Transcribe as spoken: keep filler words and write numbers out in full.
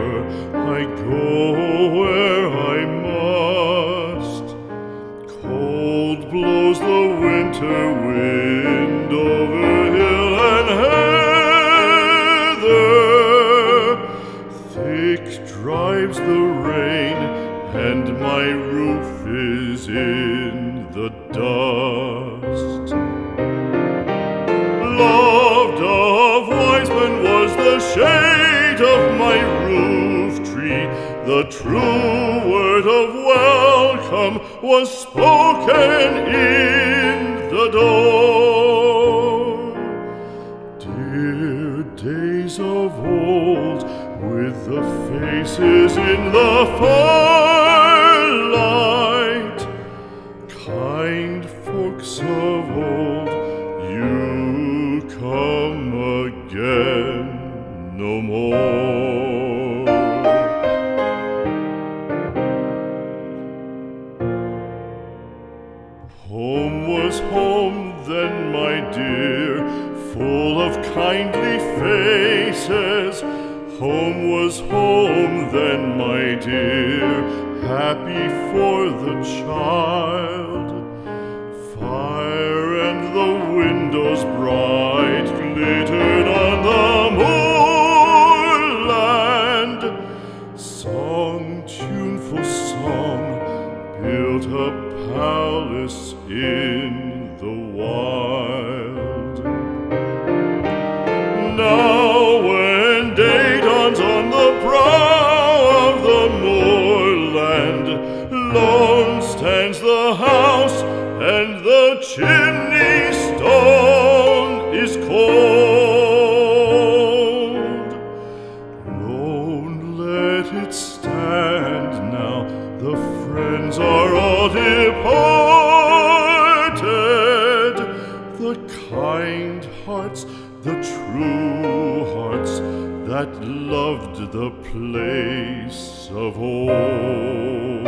ever. I go where I must. Cold blows the winter wind over hill and heather. Thick drives the rain, and my roof is in the dust. Loved of Wiseman was the shade of my roof tree. The true word of welcome was spoken in the door. Dear days of old, with the faces in the firelight, kind folks of old, you come again no more. Home was home then, my dear, full of kindly faces. Home was home then, my dear, happy for the child. Fire and the windows bright glittered on the moorland. Song, tuneful song, built a palace in the wild. Now when day on the brow of the moorland, lone stands the house, and the chimney stone is cold. Lone let it stand now, the friends are all departed. The kind hearts, the true hearts, that loved the place of old.